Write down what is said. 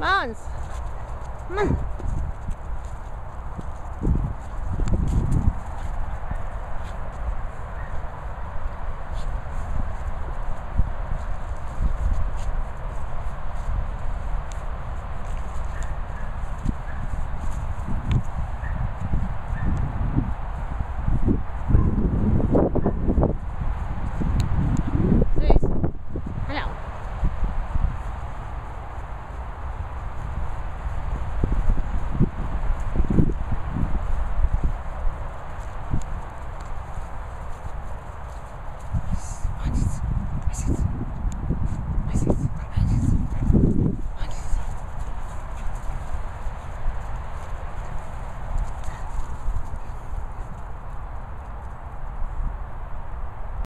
Mons. Come on.